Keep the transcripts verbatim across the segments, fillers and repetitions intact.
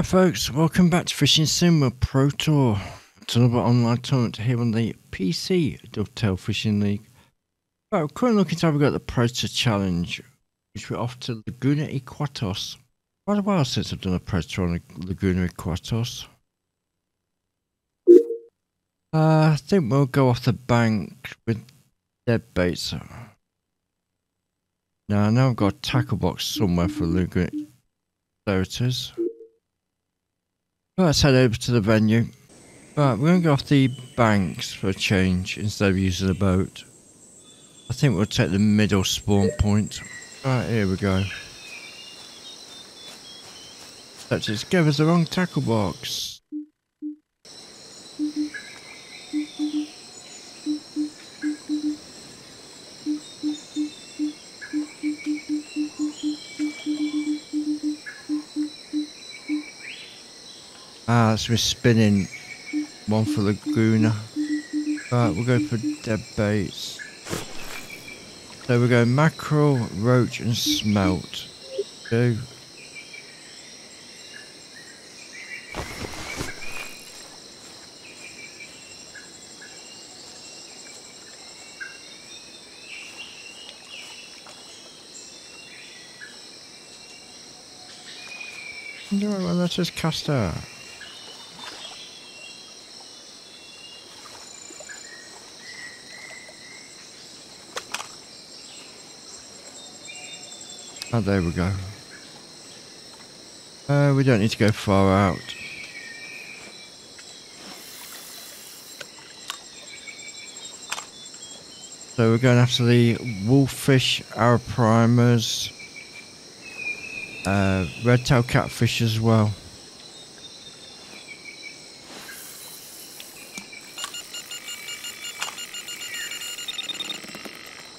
Hi folks, welcome back to Fishing Sim World Pro Tour. It's another online tournament here on the P C Dovetail Fishing League. Well, currently looking to have a go at the Predator Challenge, which we're off to Laguna Iquitos. Quite a while since I've done a Predator on Laguna Iquitos. Uh, I think we'll go off the bank with dead baits. Now I know I've got a tackle box somewhere for Laguna. There it is. Right, let's head over to the venue. Right, we're going to go off the banks for a change instead of using the boat. I think we'll take the middle spawn point. Right, here we go. That just gave us the wrong tackle box. Ah, so we're spinning one for Laguna. Right, we'll go for dead baits. So we're going mackerel, roach and smelt. Two. No, well, that's just cast out. Oh, there we go. Uh, we don't need to go far out. So we're going after the wolffish, our primers, uh, red-tailed catfish as well.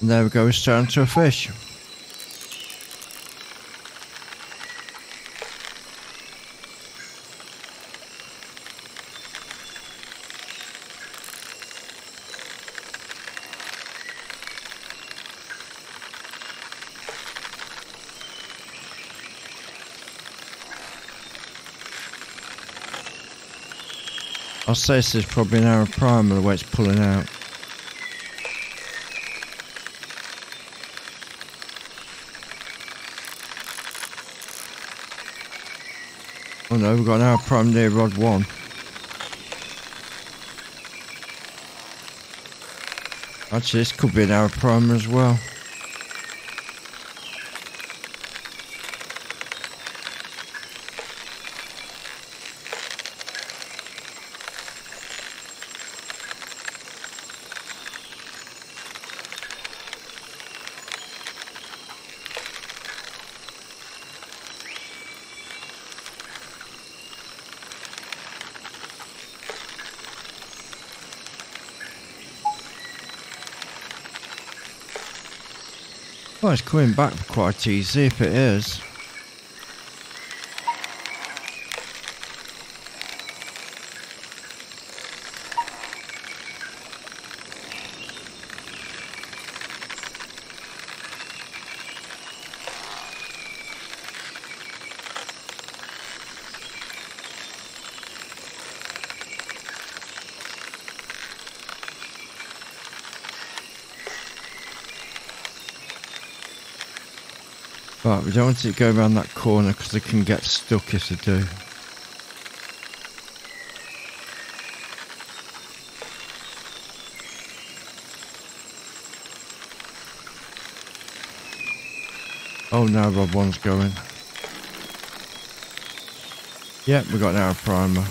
And there we go, we're starting to a fish. I'll say this is probably an hour primer the way it's pulling out. Oh no, we've got an hour prime near rod one. Actually, this could be an hour primer as well. Well, it's coming back quite easy if it is. Right, we don't want it to go around that corner because they can get stuck if they do. Oh no, rod one's going. Yep, we got an hour primer.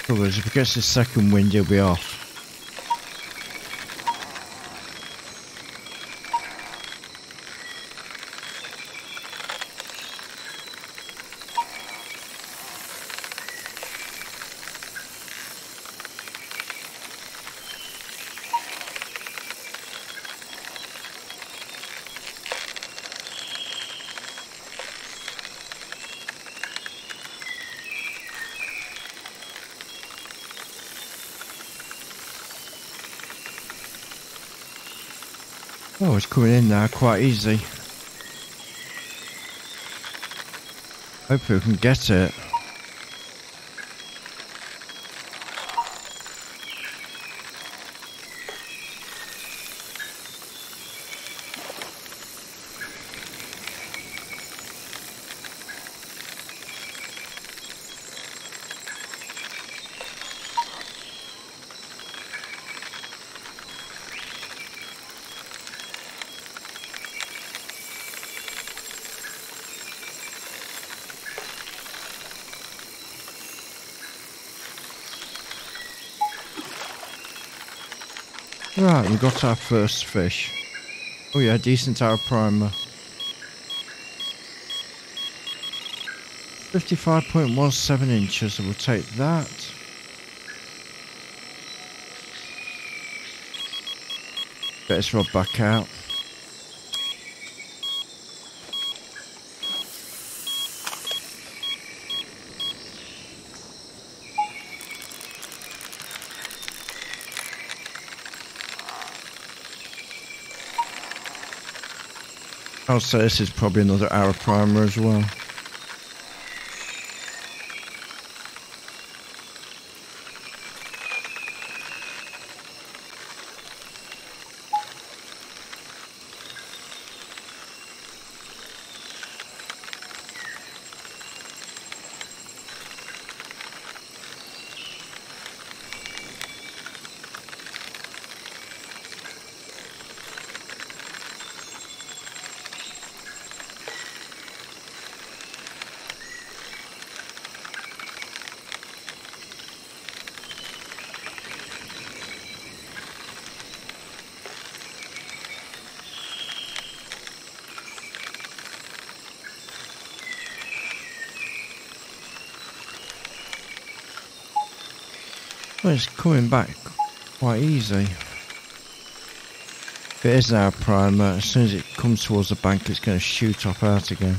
Trouble is, if it gets the second wind, he'll be off. Oh, it's coming in now quite easy. Hope we can get it. Right, we got our first fish. Oh yeah, decent hour primer. fifty-five point one seven inches, we'll take that. Get this rod back out. I'll say this is probably another hour primer as well. Well, it's coming back quite easy. If it is our primer, as soon as it comes towards the bank, it's going to shoot off out again.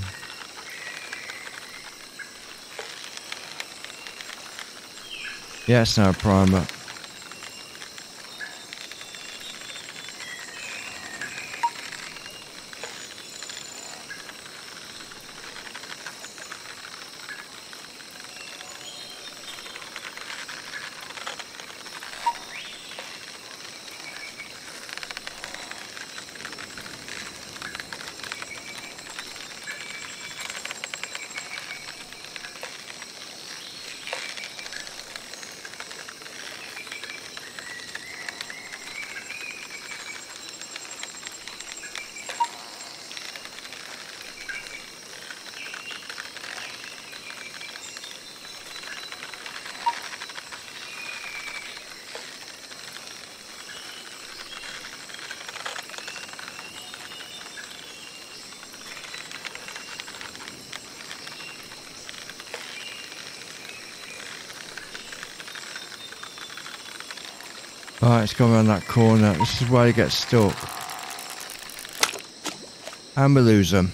Yeah, it's our primer. Right, it's gone around that corner. This is where he gets stuck. And we lose him.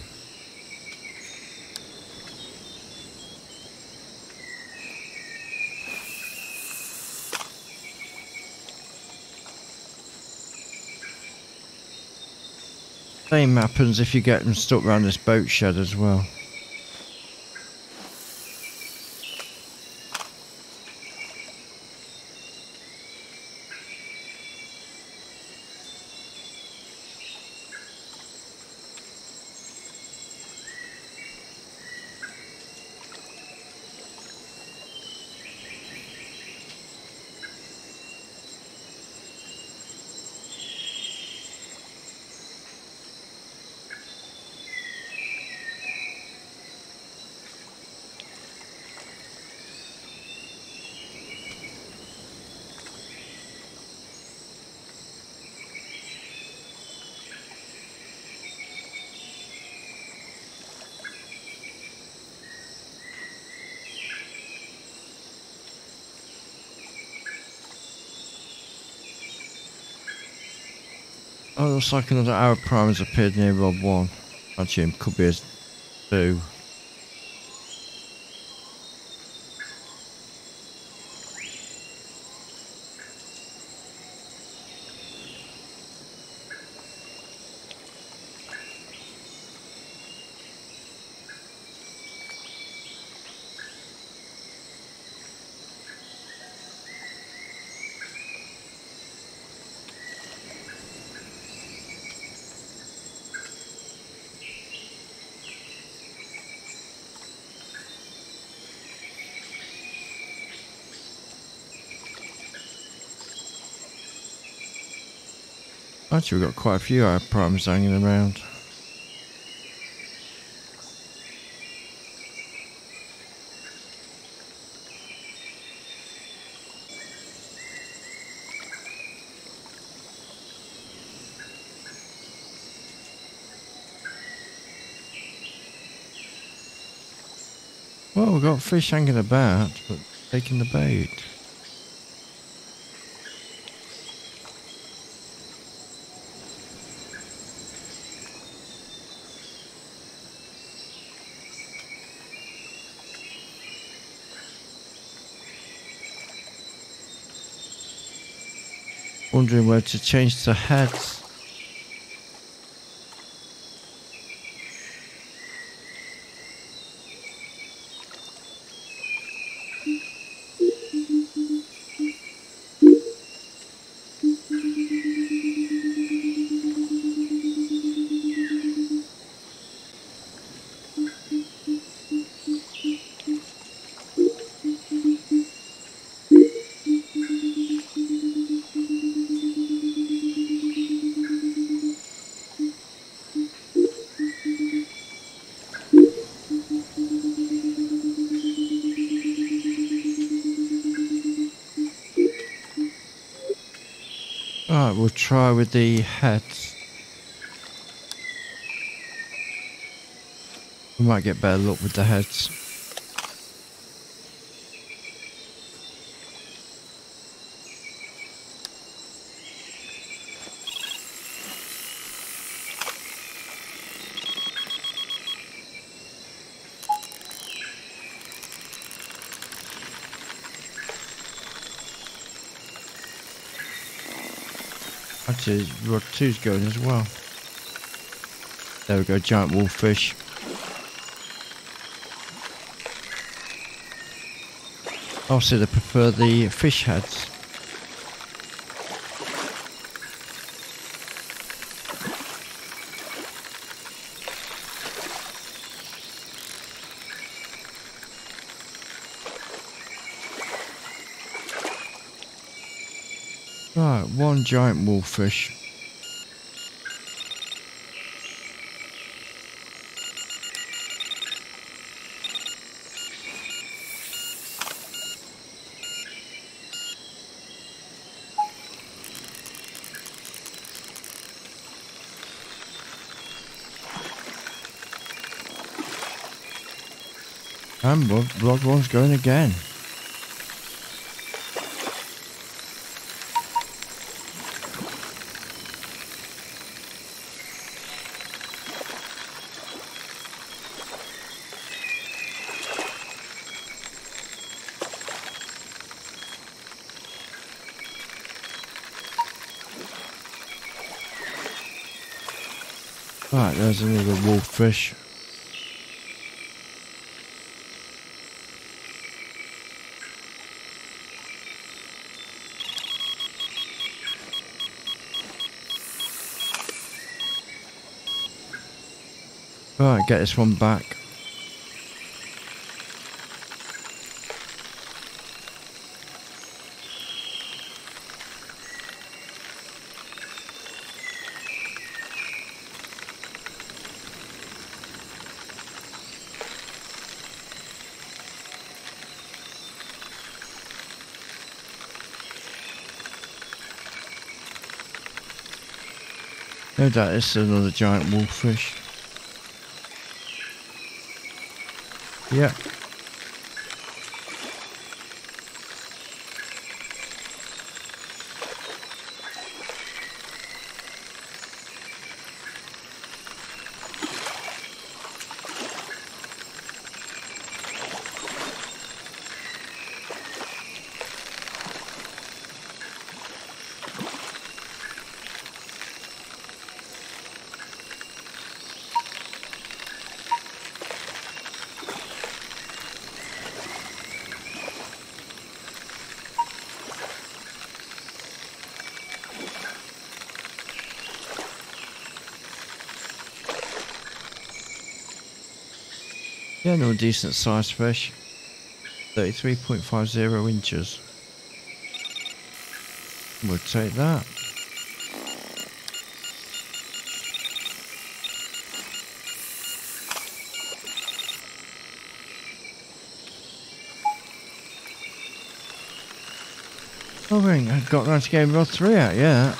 Same happens if you get them stuck around this boat shed as well. Oh, looks like another hour prime has appeared near Rob one. Actually, it could be as two. Actually, we've got quite a few our primes hanging around. Well, we've got fish hanging about, but taking the bait. Wondering where to change the heads. Alright, we'll try with the heads. We might get better luck with the heads. Actually, rod two's going as well. There we go, giant wolf fish. Also, they prefer the fish heads. Right, one giant wolf fish. And rod one's going again. Right, there's another wolf fish. Right, get this one back. No doubt it's another giant wolf fish. Yep. Yeah, another decent sized fish, thirty-three point five zero inches. We'll take that. Bobbing. I've got around to getting rod three out, yeah.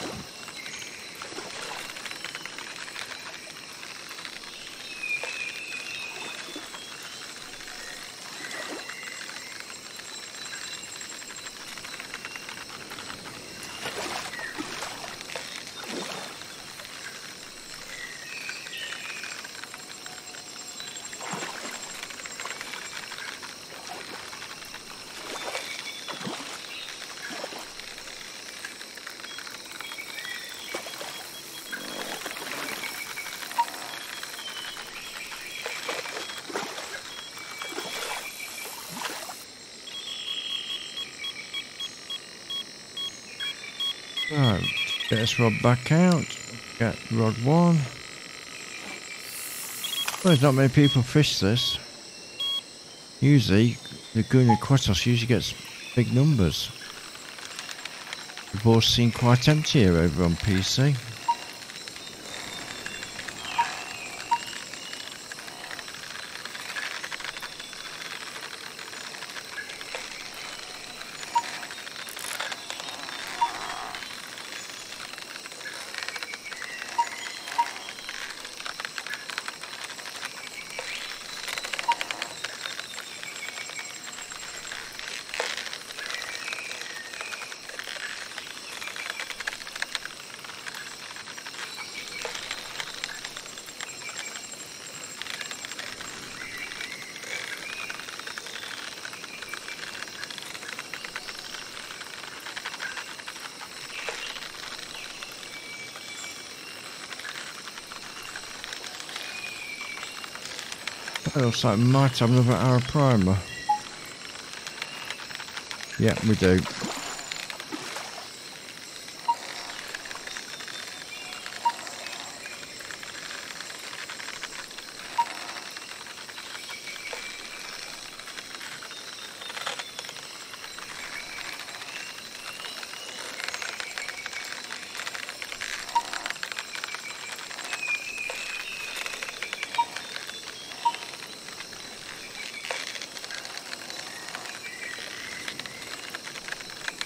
Right, get this rod back out, get rod one. Well, there's not many people fish this. Usually, Laguna Iquitos usually gets big numbers. The board's seen quite empty here over on P C. It looks like we might have another hour primer. Yeah, we do.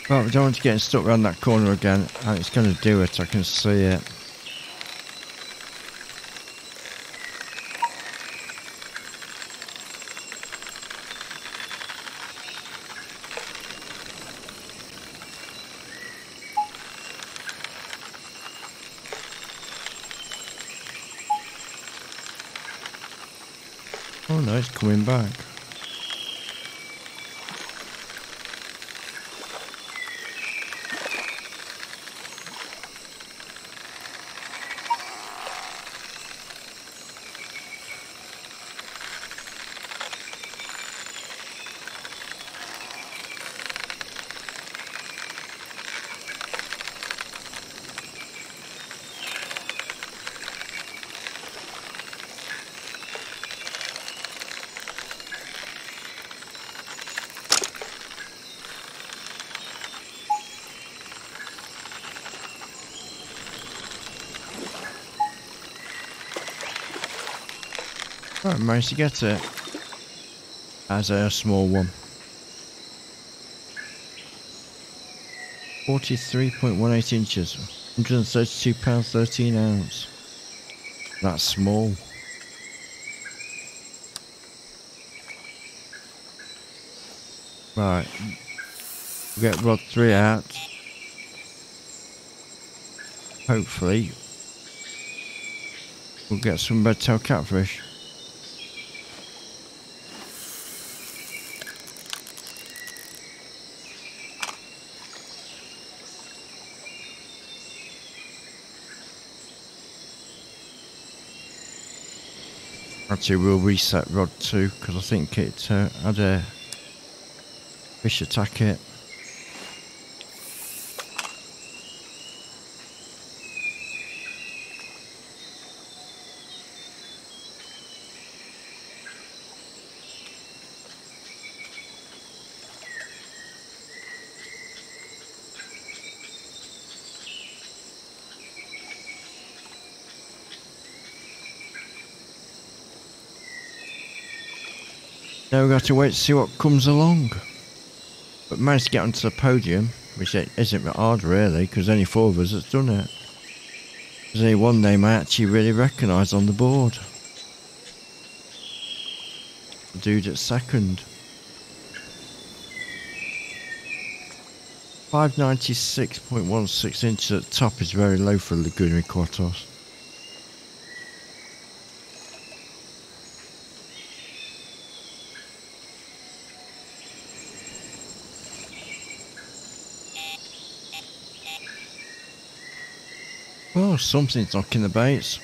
Well, we don't want to get stuck around that corner again, and it's going to do it, I can see it. Oh no, it's coming back. I managed to get it as a small one. forty-three point one eight inches, one hundred thirty-two pounds, thirteen ounce. That's small. Right, we'll get rod three out. Hopefully, we'll get some red tail catfish. Actually, we'll reset rod two because I think it uh, had a fish attack it. Now we've got to wait to see what comes along. But managed to get onto the podium, which isn't hard really, because there's only four of us that's done it. There's only one name I actually really recognise on the board. The dude at second. five ninety-six point one six inches at the top is very low for Laguna Iquitos. Oh, something's knocking the baits.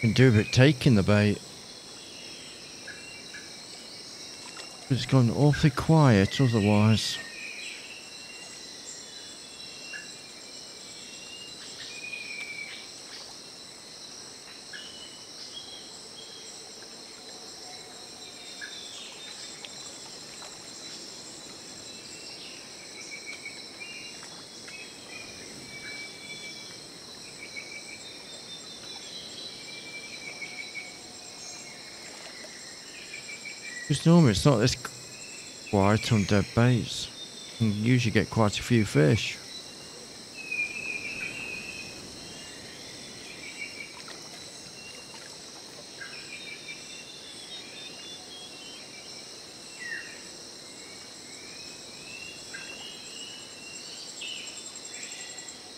Can do with it taking the bait. But it's gone awfully quiet otherwise. Because normally it's not this quiet on dead baits. You can usually get quite a few fish.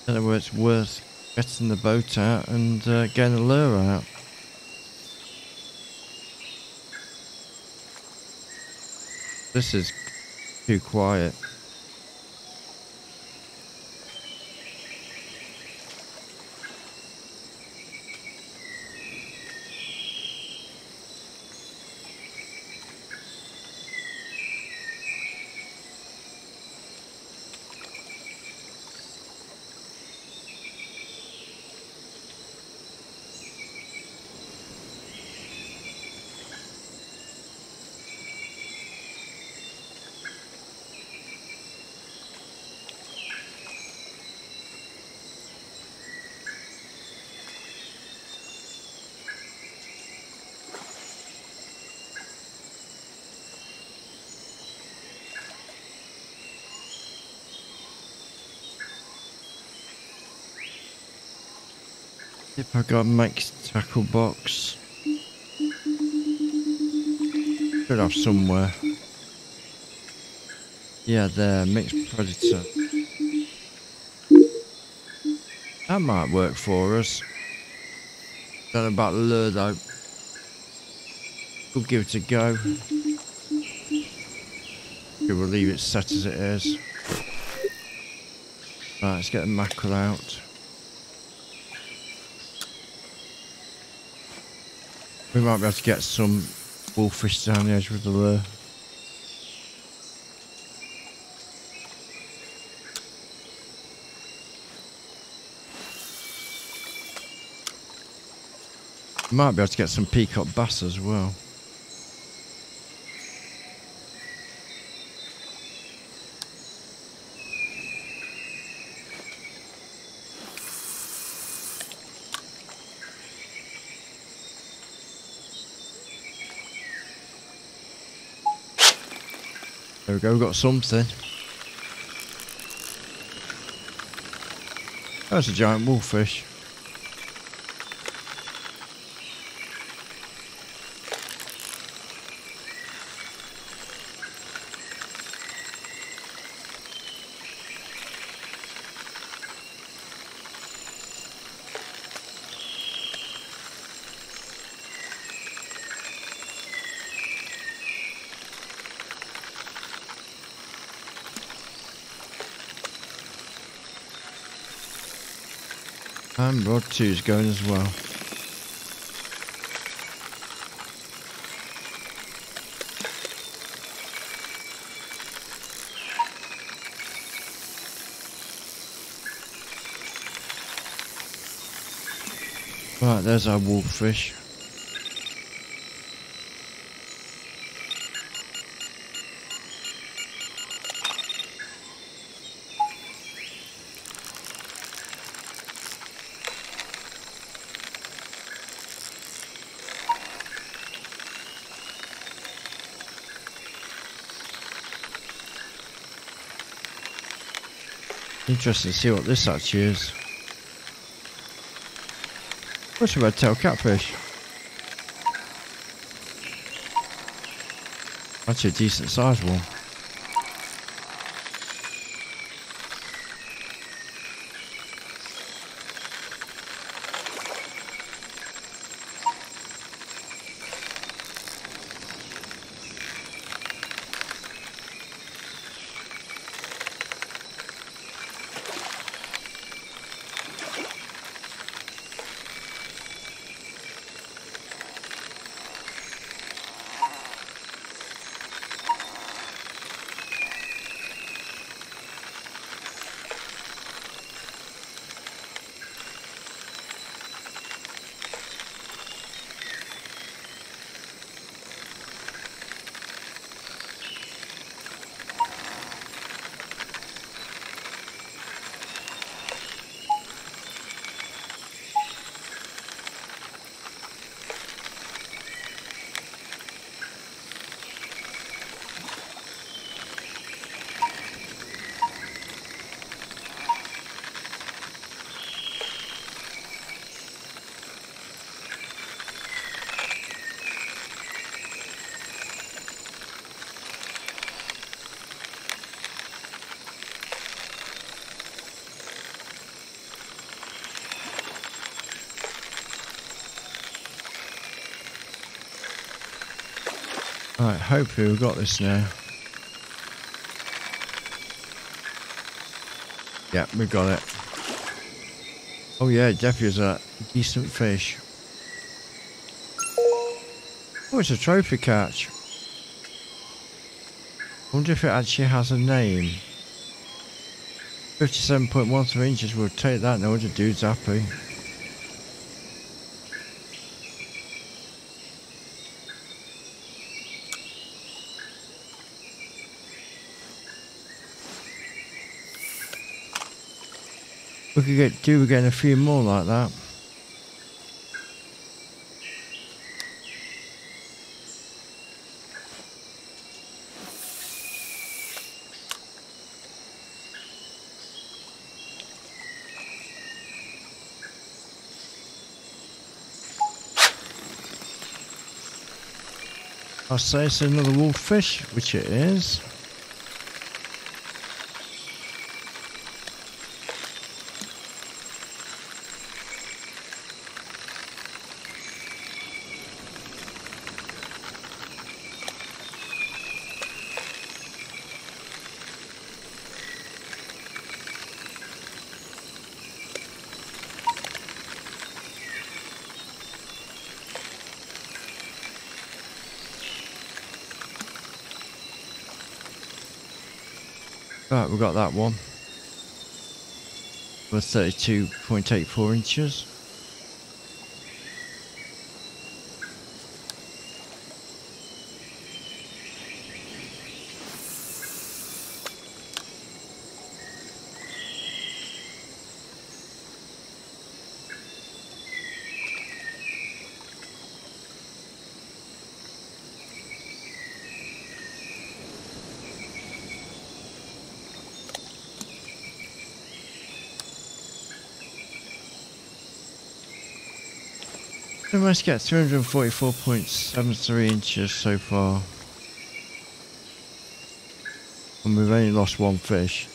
I don't know where it's worth getting the boat out and uh, getting a lure out. This is too quiet. If I got Mike's tackle box, should have somewhere. Yeah, there, mixed predator. That might work for us. Don't know about the lure though. We'll give it a go. We'll leave it set as it is. Right, let's get the mackerel out. We might be able to get some bullfish down the edge with the lure. We might be able to get some peacock bass as well. There we go, we've got something. That's a giant wolffish. And rod two is going as well. Right, there's our wolffish. Interesting to see what this actually is. What's a red-tailed catfish? Actually a decent sized one. Right, hopefully we've got this now. Yeah, we've got it. Oh yeah, it definitely is a decent fish. Oh, it's a trophy catch. I wonder if it actually has a name. fifty-seven point one three inches, we'll take that now, the dude's happy. We could get do again a few more like that. I say it's another wolf fish, which it is. Right, we've got that one. We're thirty-two point eight four inches. We must get three hundred forty-four point seven three inches so far. And we've only lost one fish.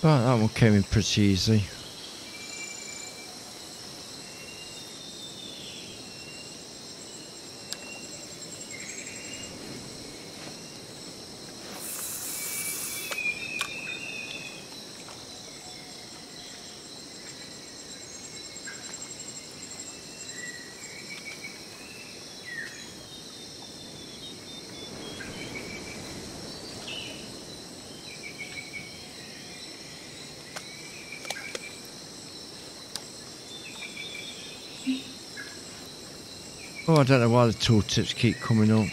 Right, that one came in pretty easy. Oh, I don't know why the tool tips keep coming up.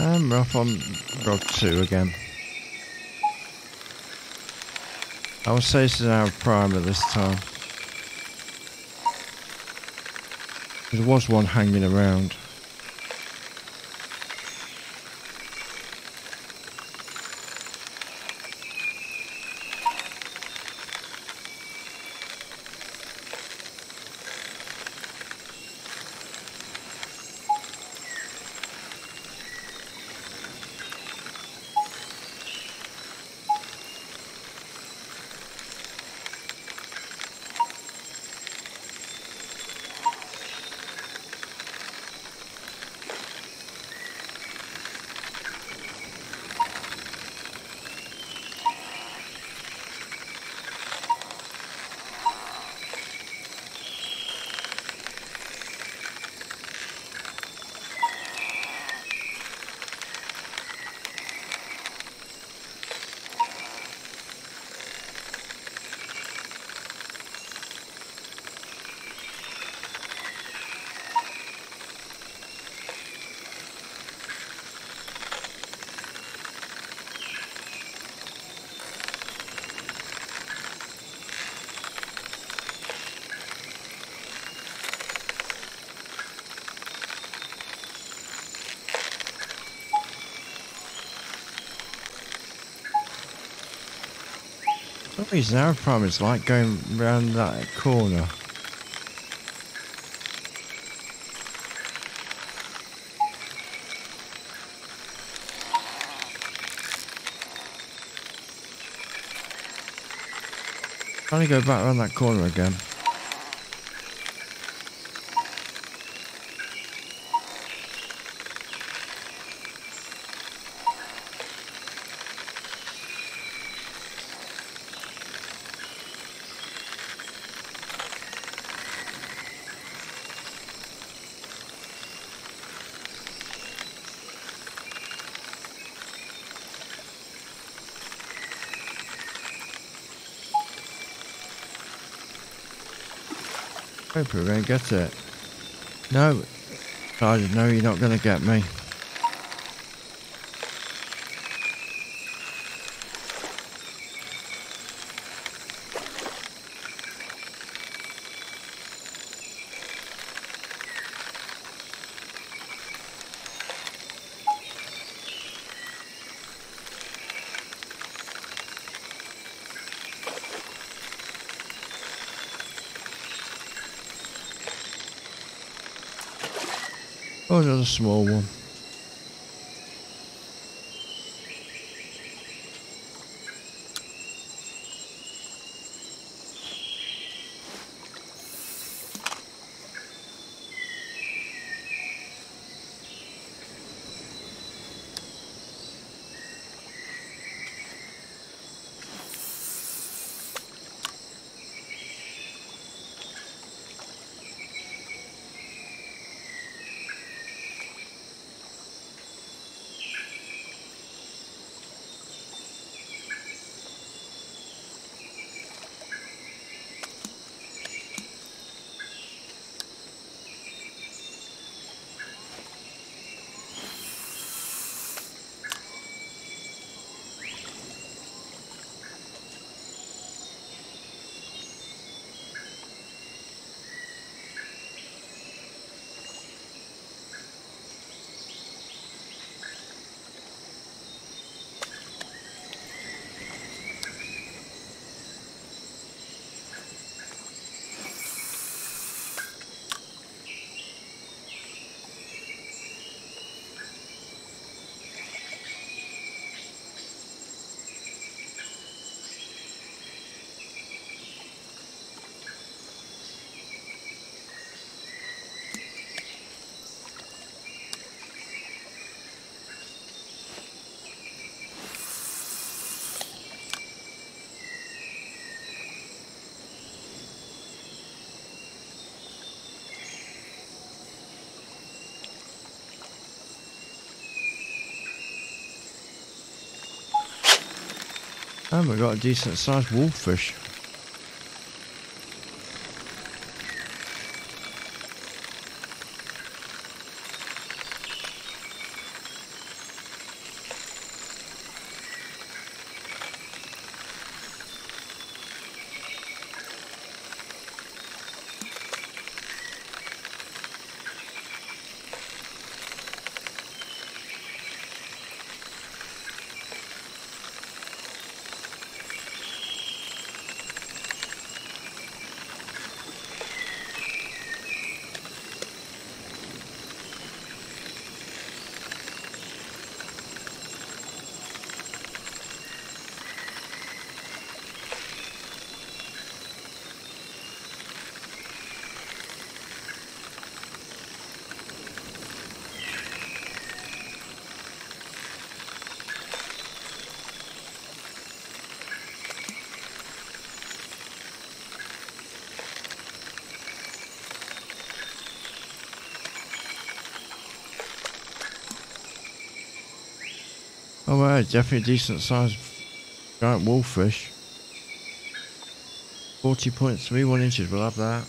And we're off on rod two again. I would say this is our primer this time. There was one hanging around. For some reason our primer is like going round that corner. Trying to go back around that corner again. We're going to get it. No, Sergeant, no, you're not going to get me. Oh, another small one. And we've got a decent sized wolffish. Oh wow, definitely a decent sized giant wolffish. forty point three one inches, we'll have that.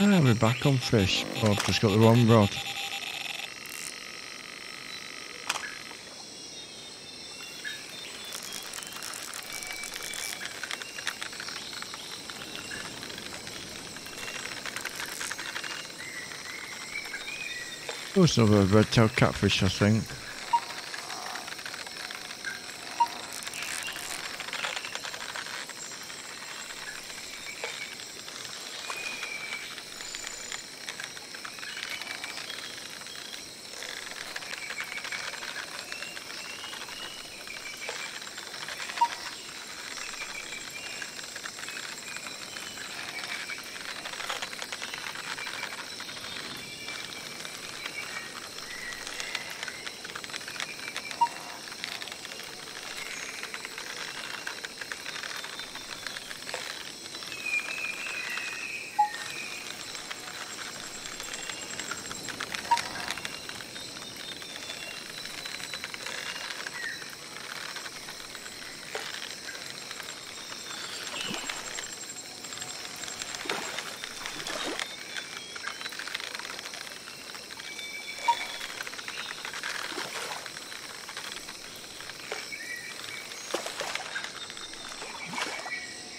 Ah, we're back on fish. Oh, I've just got the wrong rod. Oh, it's another red-tailed catfish, I think.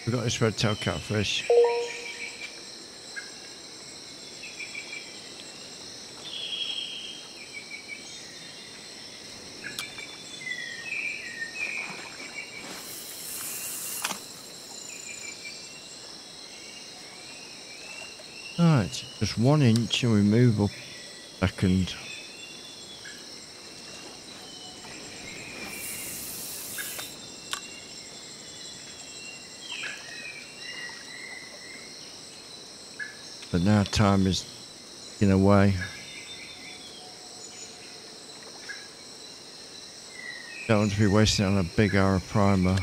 We've got this red-tail catfish. Right, just one inch and we move up a second. But now time is in a way. Don't want to be wasting it on a big hour of primer.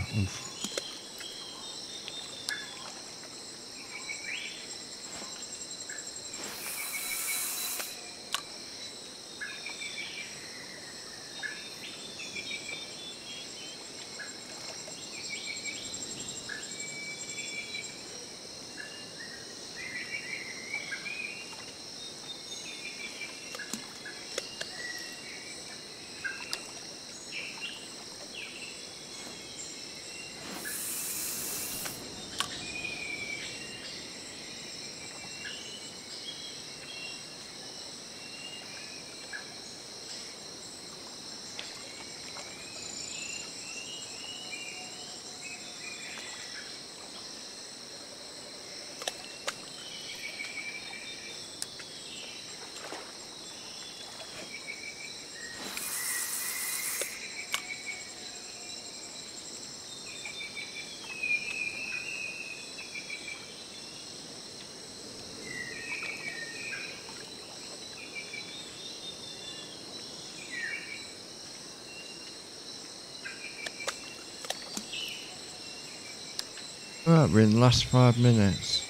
Right, we're in the last five minutes.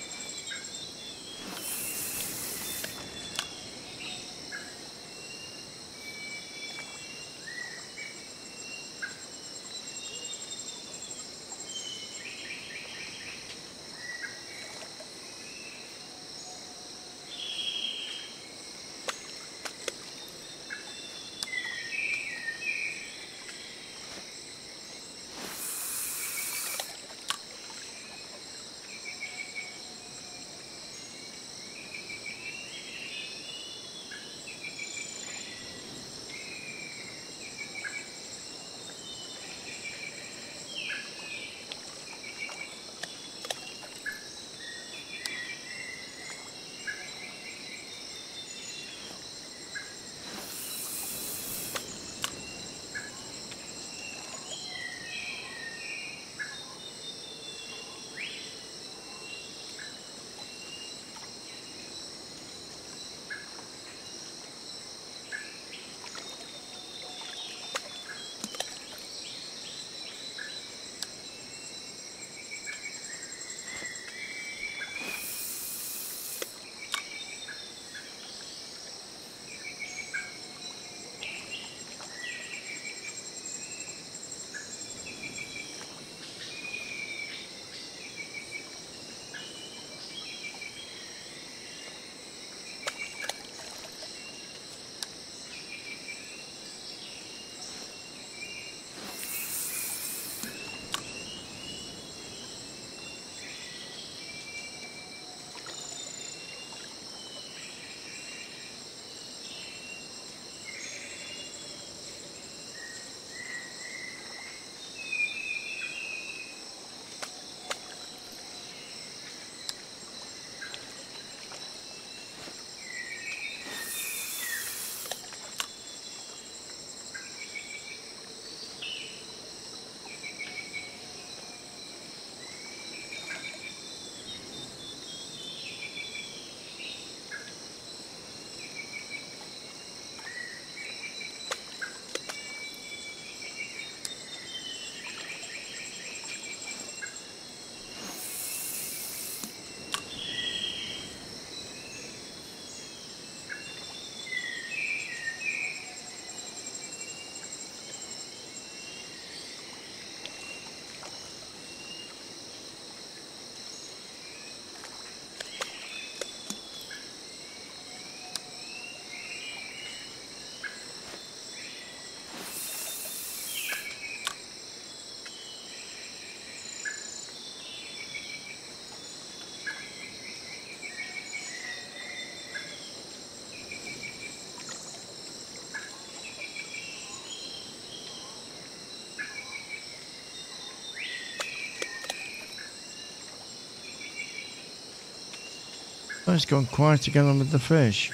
Oh, it's gone quiet again on with the fish.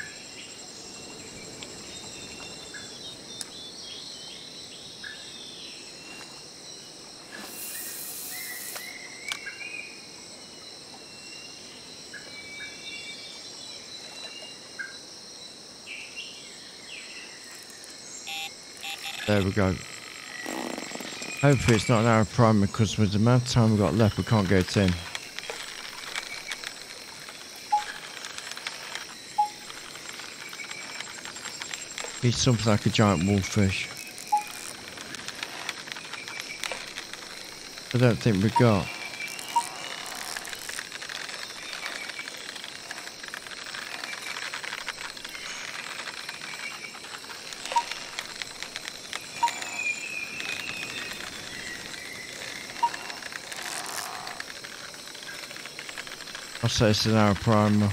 There we go. Hopefully it's not an hour of prime because with the amount of time we've got left we can't get it in. He's something like a giant wolffish. I don't think we've got. I'll say it's an hour primer.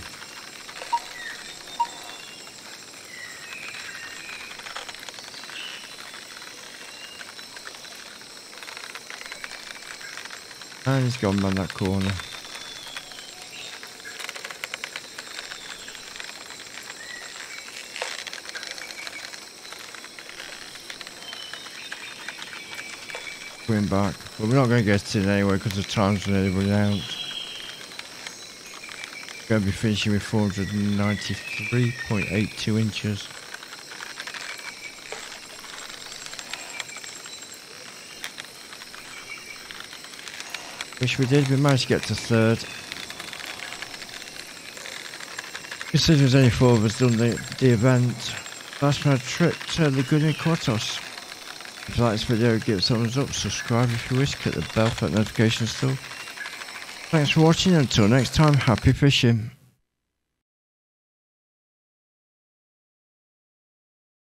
And he's gone round that corner. Going back. But we're not going to get it in anyway because the time's nearly run out. Going to be finishing with four hundred ninety-three point eight two inches. Wish we did, we managed to get to third. Considering there's only four of us done the, the event, that's my trip to Laguna Iquitos. If you like this video, give it a thumbs up, subscribe if you wish, click the bell for that notification still. Thanks for watching, until next time, happy fishing.